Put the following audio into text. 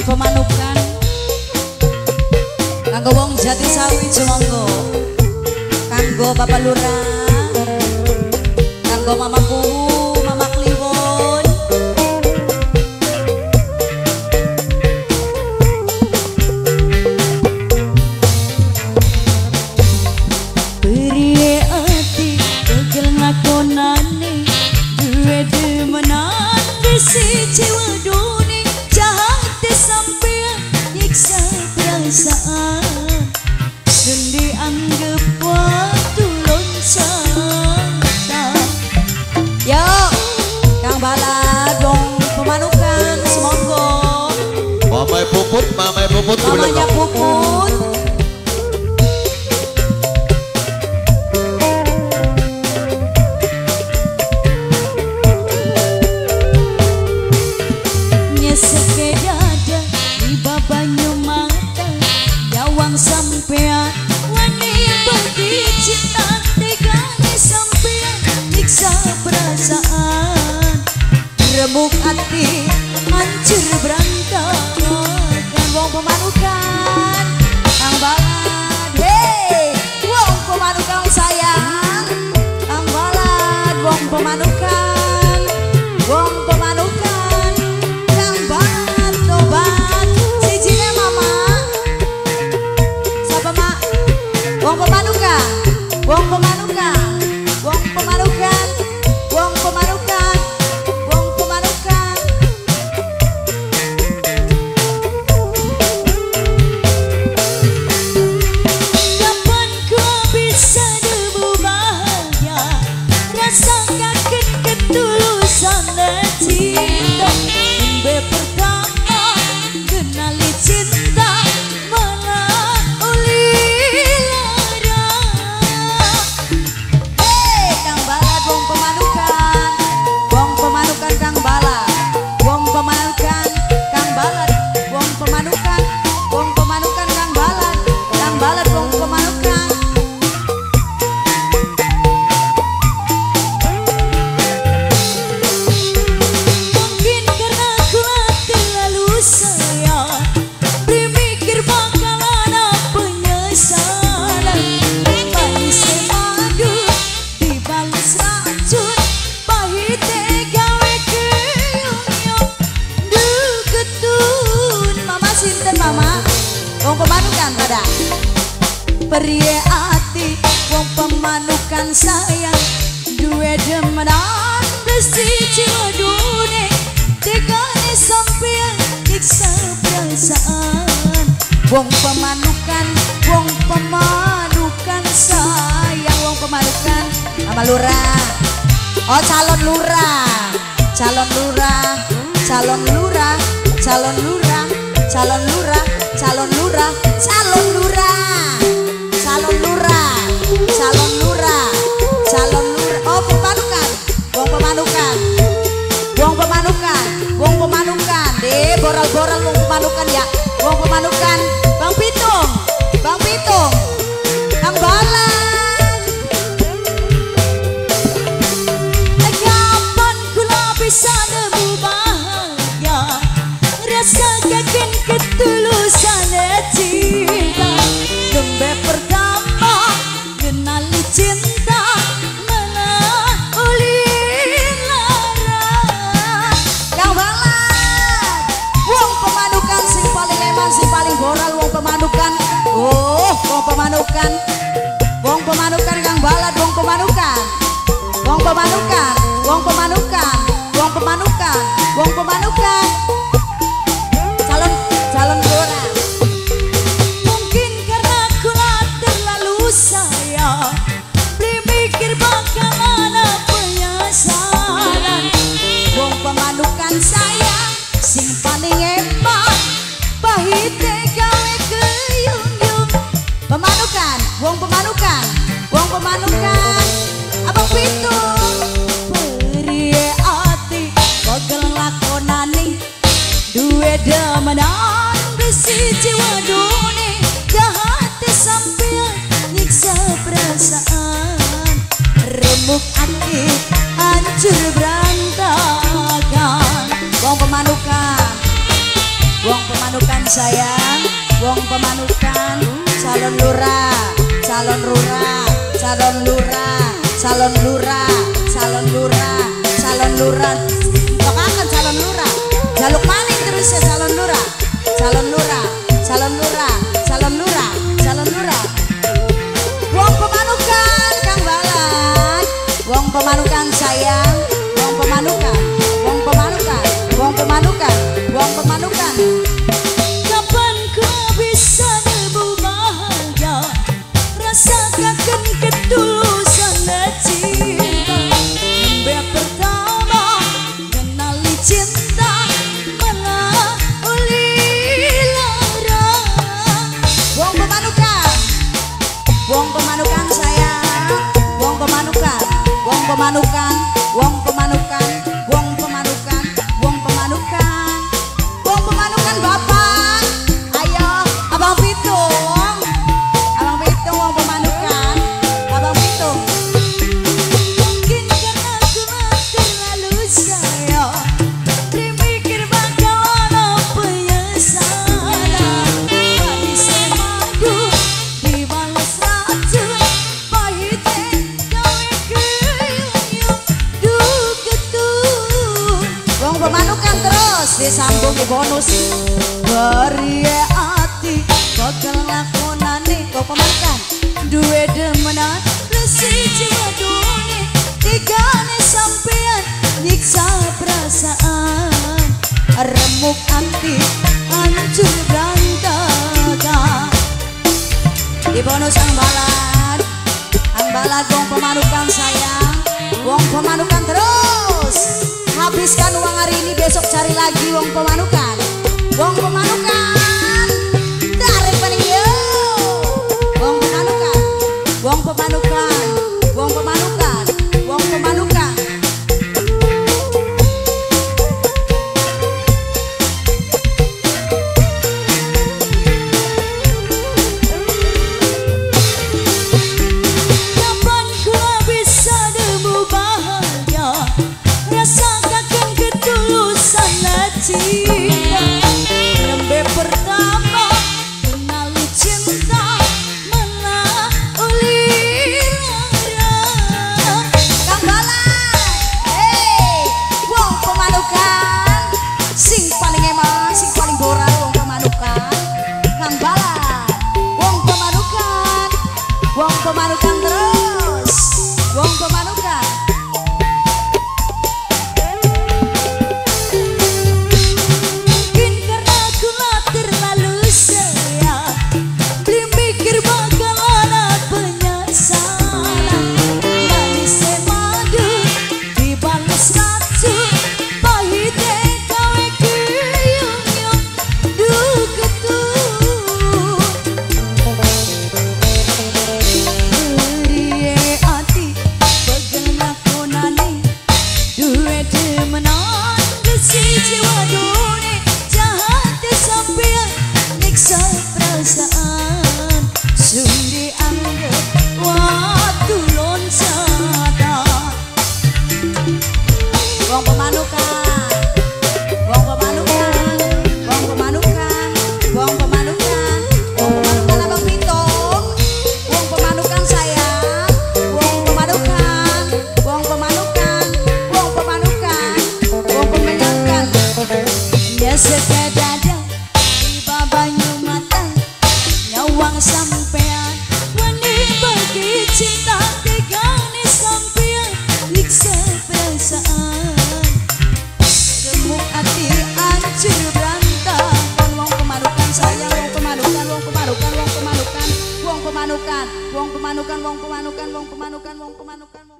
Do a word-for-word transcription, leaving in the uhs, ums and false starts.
Bakso manukan kanggo wong Jati Sawi jemonggo, kanggo Bapak Lurah, kanggo Mama Puhu, Mama Kliwon. Beri ati tegel ngakonane duwe demenan besi jiwa dunia jahat sampean nyiksa perasaan. Puput, mamai puput, mamanya puput. Nyesek ke dada, di babanya mata, jawang sampean, wanita di cinta, teganya sampean, nyiksa perasaan, remuk hati, hancur berantak. Wong pemanukan Kang Balad, hey, wong pemanukan sayang, Kang Balad, wong pemanukan, wong pemanukan, Kang Balad, tobat, sijine mama, sapa mak, wong pemanukan, wong pemanukan, wong pemanukan, wong pemanukan. Periye ati wong pemanukan sayang, duwe demenan besi jiwa dunia, tegane sampeyan nyiksa perasaan. Wong pemanukan, wong pemanukan sayang, wong pemanukan sama lurah. Oh calon lurah, calon lurah, calon lurah, calon lurah, calon lurah, calon lurah, calon lurah. Calon lurah, calon lurah, calon lurah. Oh pemanukan, wong pemanukan, wong pemanukan, wong pemanukan. Deh boral-boral wong pemanukan ya, wong pemanukan. Bang Pitung, Bang Pitung, Kang Balad. Kapan kula bisa nemu bahagia? Rasa yakin ketulusan cinta. Kembali pertama kenali cinta menauli lara. Kang Balad, wong pemanukan sing paling eman, sing paling boral, wong pemanukan. Oh, wong pemanukan, wong pemanukan Kang Balad, wong pemanukan, wong pemanukan, wong pemanukan, wong pemanukan, wong pemanukan. Calon, calon lurah. Sayang sing paling hebat pahite gawe keyung-yung. Pemanukan, wong pemanukan, wong pemanukan. Abang Pitung, periye ati kogel lakonane duwe demenan besi jiwa dunia, jahat sampeyan nyiksa perasaan, remuk ati hancur berantakan. Wong pemanukan, wong pemanukan. pemanukan sayang, wong pemanukan calon lurah, calon lurah, calon lurah, calon lurah, calon lurah, calon lurah. Kok akan calon lurah? Jaluk maning terus ya calon lurah, calon lurah, calon lurah, calon lurah, calon lurah. Wong pemanukan Kang Balan, wong pemanukan sayang, wong pemanukan, wong pemanukan, wong pemanukan, wong pemanukan. Kapan kau bisa melbu bahagia? Rasakan ketulusan cinta. Mimpi pertama kenali cinta melalui lara. Wong pemanukan, wong pemanukan sayang, wong pemanukan, wong pemanukan, wong pemanukan. Disambung di bonus beri hati bakal lakonane kau pemakan duwe demenan resi jiwa dunia digane sampean nyiksa perasaan remuk hati hancur berantakan di bonus Ang Balan, Ang Balan wong pemanukan sayang, wong pemanukan terus. Habiskan uang hari ini, besok cari lagi wong pemanukan, wong pemanukan. Tarik paling yo, wong pemanukan, wong pemanukan, wong pemanukan, wong pemanukan. Kapan ku bisa demu bahagia? Rasa cinta, rembe pertama kenali cinta melalui lara. Kang Balan, hey, wong pemanukan, sing paling emang, sing paling borak wong pemanukan. Kang Balan, wong pemanukan, wong pemanukan terus, wong pemanukan. Wong pemanukan, wong pemanukan, wong pemanukan, wong pemanukan, wong pemanukan.